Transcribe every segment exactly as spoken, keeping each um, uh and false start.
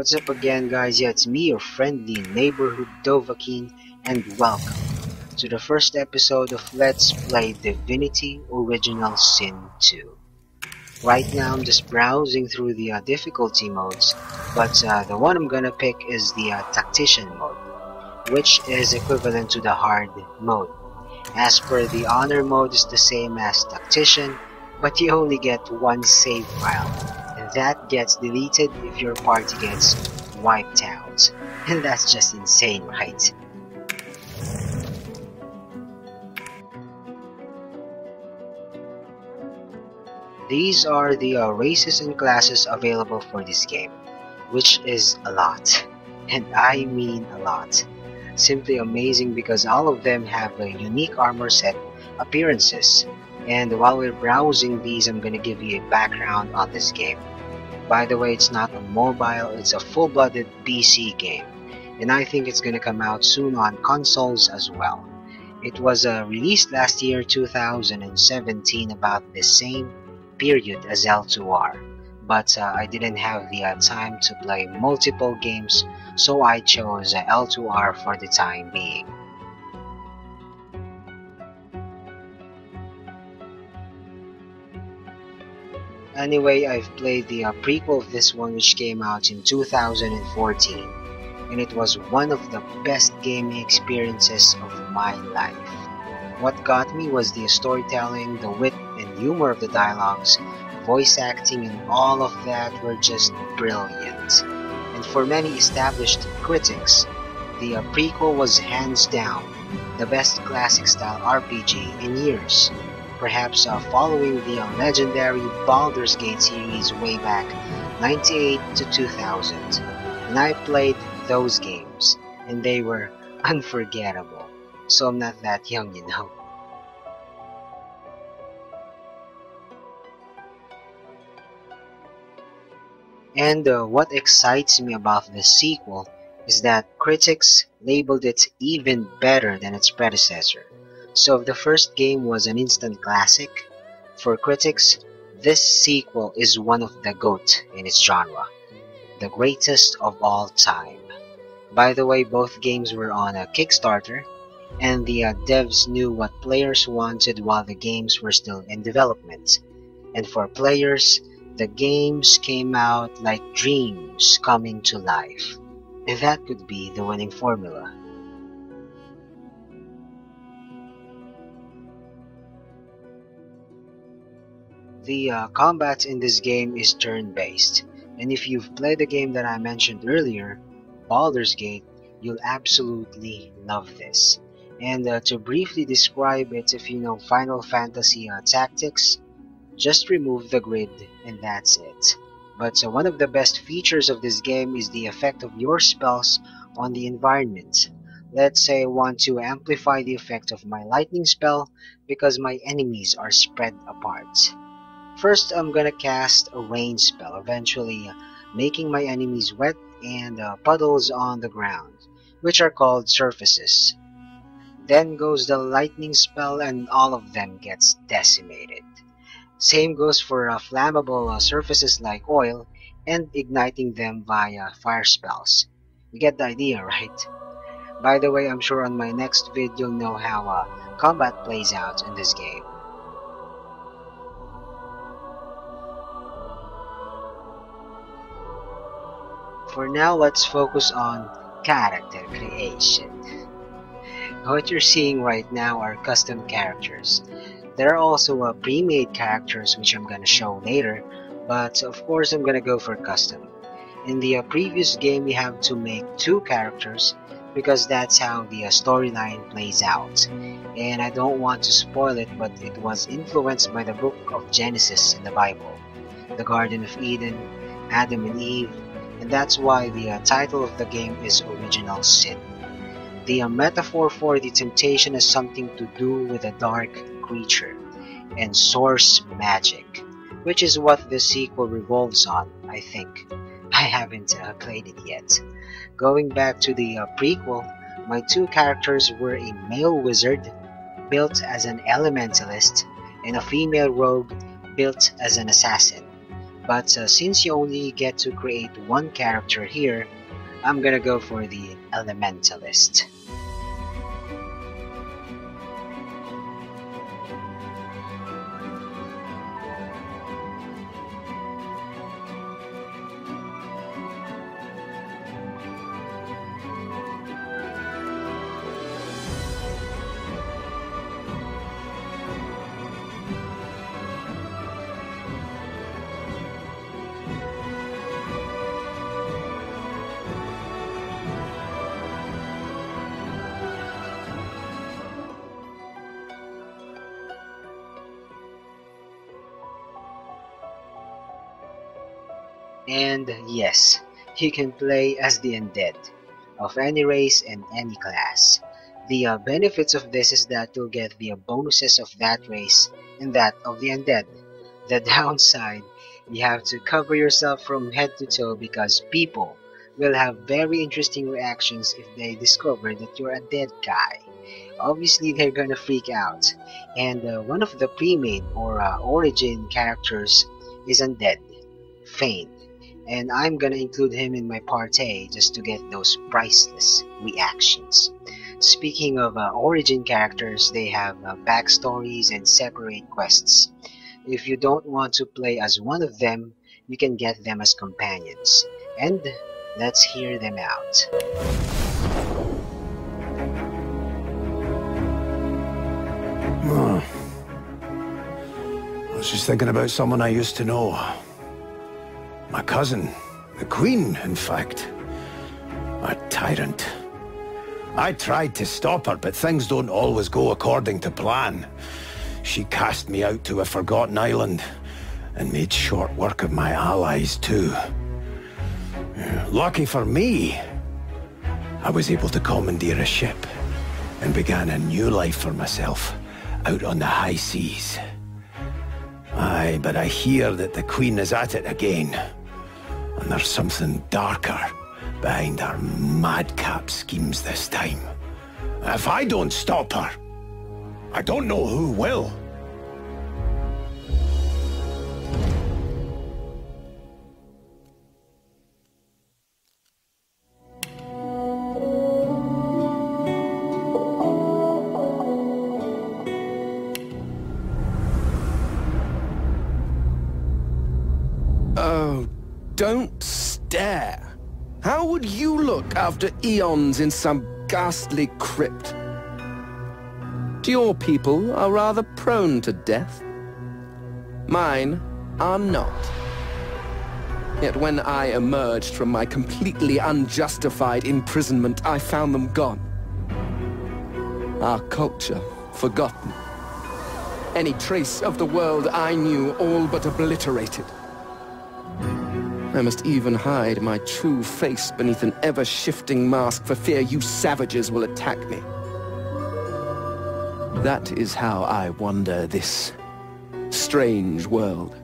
What's up again, guys? Yeah, it's me, your friendly neighborhood Dovahkiin, and welcome to the first episode of Let's Play Divinity: Original Sin two. Right now I'm just browsing through the uh, difficulty modes, but uh, the one I'm gonna pick is the uh, Tactician mode, which is equivalent to the hard mode. As per the Honor mode is the same as Tactician, but you only get one save file. That gets deleted if your party gets wiped out, and that's just insane, right? These are the uh, races and classes available for this game, which is a lot, and I mean a lot. Simply amazing because all of them have a unique armor set appearances. And while we're browsing these, I'm gonna give you a background on this game. By the way, it's not a mobile, it's a full-blooded P C game, and I think it's gonna come out soon on consoles as well. It was uh, released last year, two thousand seventeen, about the same period as L two R, but uh, I didn't have the uh, time to play multiple games, so I chose uh, L two R for the time being. Anyway, I've played the uh, prequel of this one, which came out in two thousand fourteen, and it was one of the best gaming experiences of my life. What got me was the storytelling, the wit and humor of the dialogues, voice acting, and all of that were just brilliant. And for many established critics, the uh, prequel was hands down the best classic style R P G in years. Perhaps uh, following the uh, legendary Baldur's Gate series way back ninety-eight to two thousand, and I played those games, and they were unforgettable, so I'm not that young, you know. And uh, what excites me about the sequel is that critics labeled it even better than its predecessor. So if the first game was an instant classic, for critics, this sequel is one of the GOAT in its genre, the greatest of all time. By the way, both games were on a Kickstarter, and the uh, devs knew what players wanted while the games were still in development. And for players, the games came out like dreams coming to life. And that could be the winning formula. The uh, combat in this game is turn-based, and if you've played the game that I mentioned earlier, Baldur's Gate, you'll absolutely love this. And uh, to briefly describe it, if you know Final Fantasy uh, Tactics, just remove the grid and that's it. But uh, one of the best features of this game is the effect of your spells on the environment. Let's say I want to amplify the effect of my lightning spell because my enemies are spread apart. First, I'm gonna cast a rain spell, eventually uh, making my enemies wet and uh, puddles on the ground, which are called surfaces. Then goes the lightning spell and all of them gets decimated. Same goes for uh, flammable uh, surfaces like oil and igniting them via fire spells. You get the idea, right? By the way, I'm sure on my next vid you'll know how uh, combat plays out in this game. For now, let's focus on character creation. What you're seeing right now are custom characters. There are also uh, pre-made characters, which I'm gonna show later, but of course I'm gonna go for custom. In the uh, previous game, you have to make two characters because that's how the uh, storyline plays out. And I don't want to spoil it, but it was influenced by the book of Genesis in the Bible, the Garden of Eden, Adam and Eve, and that's why the uh, title of the game is Original Sin. The uh, metaphor for the temptation is something to do with a dark creature and source magic, which is what the sequel revolves on, I think. I haven't uh, played it yet. Going back to the uh, prequel, my two characters were a male wizard built as an Elementalist and a female rogue built as an Assassin. but uh, since you only get to create one character here, I'm gonna go for the Elementalist. And yes, you can play as the undead, of any race and any class. The uh, benefits of this is that you'll get the uh, bonuses of that race and that of the undead. The downside, you have to cover yourself from head to toe because people will have very interesting reactions if they discover that you're a dead guy. Obviously, they're gonna freak out. And uh, one of the pre-made or uh, origin characters is undead, Fane. And I'm gonna include him in my party just to get those priceless reactions. Speaking of uh, origin characters, they have uh, backstories and separate quests. If you don't want to play as one of them, you can get them as companions. And let's hear them out. I was just thinking about someone I used to know. My cousin, the Queen, in fact. A tyrant. I tried to stop her, but things don't always go according to plan. She cast me out to a forgotten island, and made short work of my allies too. Lucky for me, I was able to commandeer a ship, and began a new life for myself, out on the high seas. Aye, but I hear that the Queen is at it again. And there's something darker behind her madcap schemes this time. If I don't stop her, I don't know who will. Oh, don't stare. How would you look after eons in some ghastly crypt? Your people are rather prone to death. Mine are not. Yet when I emerged from my completely unjustified imprisonment, I found them gone. Our culture forgotten. Any trace of the world I knew all but obliterated. I must even hide my true face beneath an ever-shifting mask for fear you savages will attack me. That is how I wander this strange world,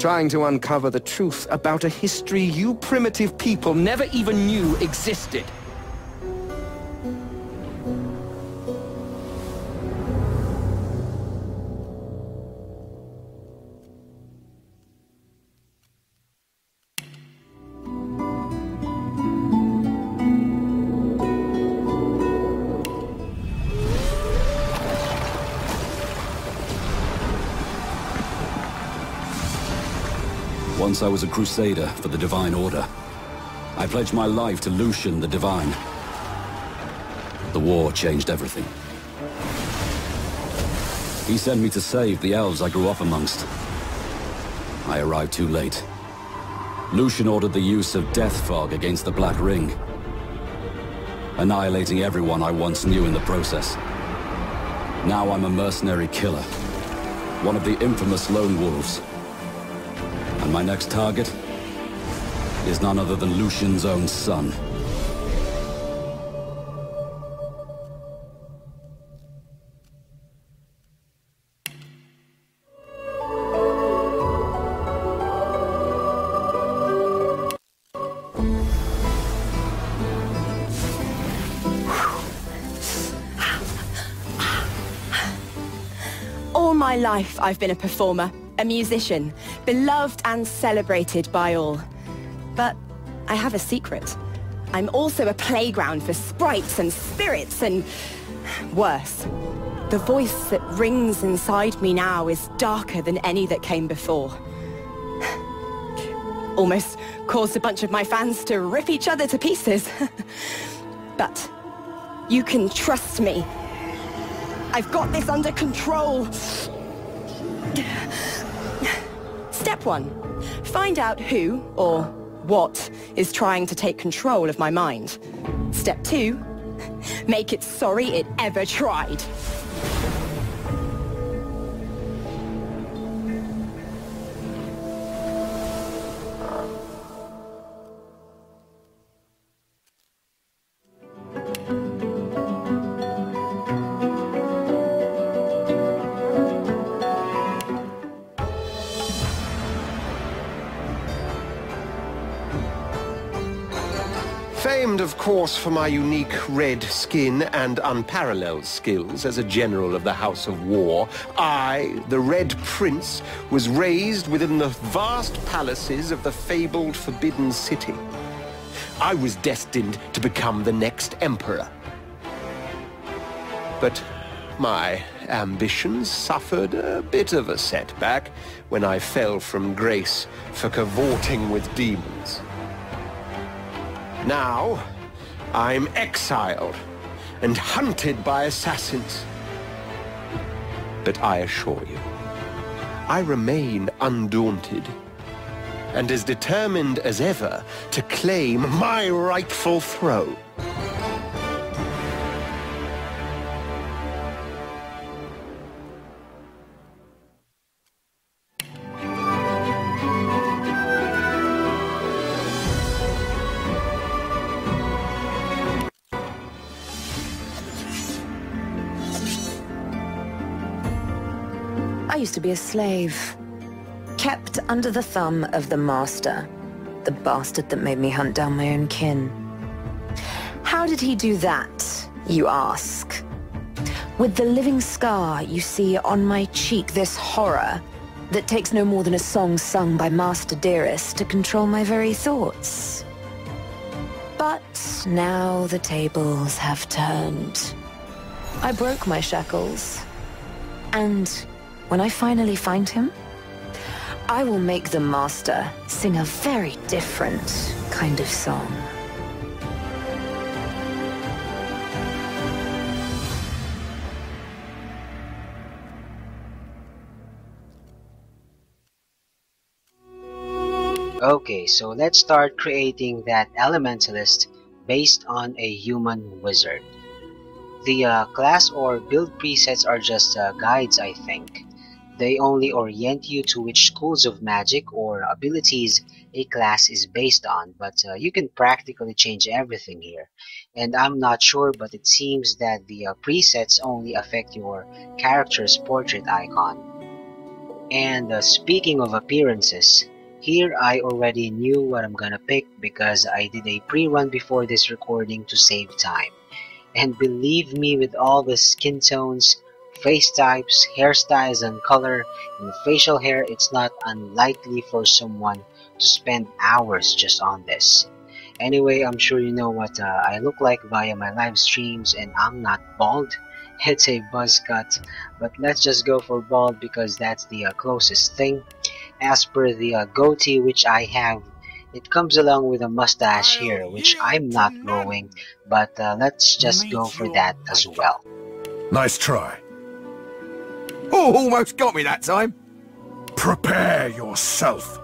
trying to uncover the truth about a history you primitive people never even knew existed. Once I was a crusader for the Divine Order. I pledged my life to Lucian the Divine. The war changed everything. He sent me to save the elves I grew up amongst. I arrived too late. Lucian ordered the use of Death Fog against the Black Ring, annihilating everyone I once knew in the process. Now I'm a mercenary killer, one of the infamous Lone Wolves. And my next target is none other than Lucian's own son. All my life I've been a performer, a musician, beloved and celebrated by all. But I have a secret. I'm also a playground for sprites and spirits and... worse. The voice that rings inside me now is darker than any that came before. Almost caused a bunch of my fans to rip each other to pieces. But you can trust me. I've got this under control. Step one. Find out who, or what, is trying to take control of my mind. Step two. Make it sorry it ever tried. Of course, for my unique red skin and unparalleled skills as a general of the House of War, I, the Red Prince, was raised within the vast palaces of the fabled Forbidden City. I was destined to become the next emperor. But my ambitions suffered a bit of a setback when I fell from grace for cavorting with demons. Now, I'm exiled and hunted by assassins. But I assure you, I remain undaunted and as determined as ever to claim my rightful throne. To be a slave, kept under the thumb of the master, the bastard that made me hunt down my own kin. How did he do that, you ask? With the living scar you see on my cheek, this horror that takes no more than a song sung by Master Dearest to control my very thoughts. But now the tables have turned. I broke my shackles, and when I finally find him, I will make the master sing a very different kind of song. Okay, so let's start creating that Elementalist based on a human wizard. The uh, class or build presets are just uh, guides, I think. They only orient you to which schools of magic or abilities a class is based on, but uh, you can practically change everything here. And I'm not sure, but it seems that the uh, presets only affect your character's portrait icon. And uh, speaking of appearances, here I already knew what I'm gonna pick because I did a pre-run before this recording to save time. And believe me, with all the skin tones, face types, hairstyles and color, and facial hair, it's not unlikely for someone to spend hours just on this. Anyway, I'm sure you know what uh, I look like via my live streams, and I'm not bald. It's a buzz cut, but let's just go for bald because that's the uh, closest thing. As per the uh, goatee which I have, it comes along with a mustache here, which I'm not growing, but uh, let's just go for that as well. Nice try. Oh, almost got me that time. Prepare yourself.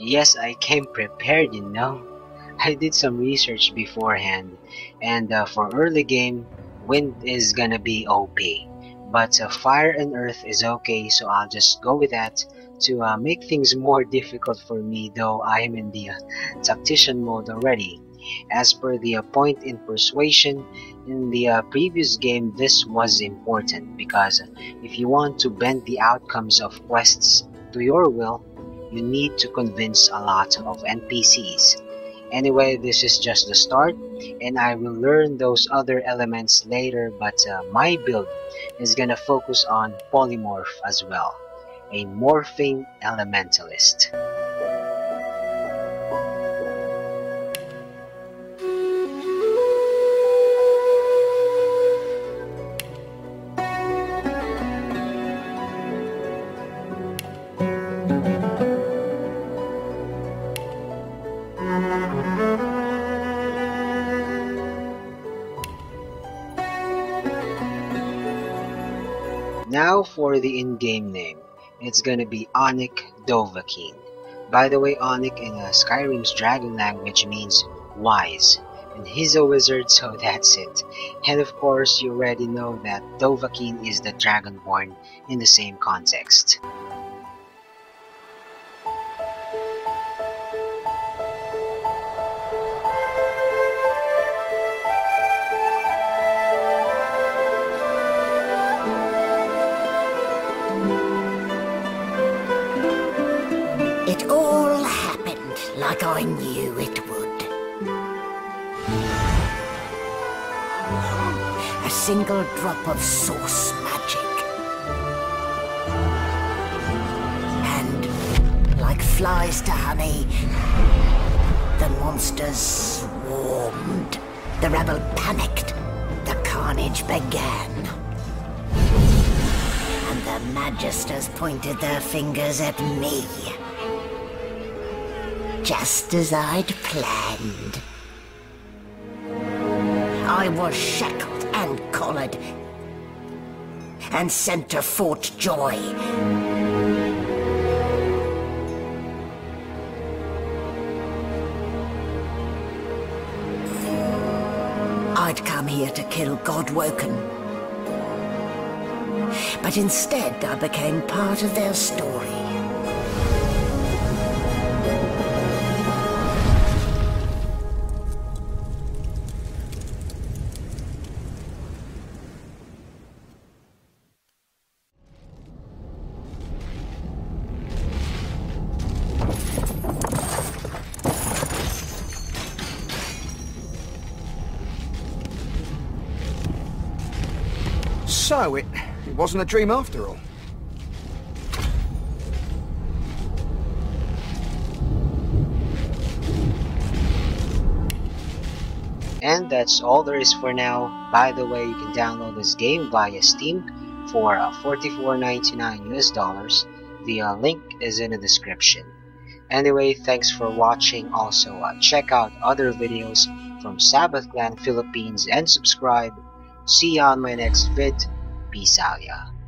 Yes, I came prepared, you know. I did some research beforehand, and uh, for early game, wind is gonna be O P. But uh, fire and earth is okay, so I'll just go with that to uh, make things more difficult for me, though I'm in the uh, Tactician mode already. As per the uh, point in persuasion, in the uh, previous game this was important because if you want to bend the outcomes of quests to your will, you need to convince a lot of N P Cs. Anyway, this is just the start and I will learn those other elements later, but uh, my build is gonna focus on Polymorph as well. a morphing elementalist. Now for the in-game name, it's gonna be Onik Dovahkiin. By the way, Onik in uh, Skyrim's dragon language means wise, and he's a wizard, so that's it. And of course, you already know that Dovahkiin is the Dragonborn in the same context. It all happened like I knew it would. A single drop of source magic. And, like flies to honey, the monsters swarmed. The rebel panicked. The carnage began. And the Magisters pointed their fingers at me. Just as I'd planned. I was shackled and collared and sent to Fort Joy. I'd come here to kill God Woken, but instead I became part of their story. So it, it wasn't a dream after all. And that's all there is for now. By the way, you can download this game via Steam for uh, forty-four ninety-nine U S dollars. The uh, link is in the description. Anyway, thanks for watching. Also, uh, check out other videos from Sabbath Clan Philippines and subscribe. See you on my next vid. Peace out, y'all.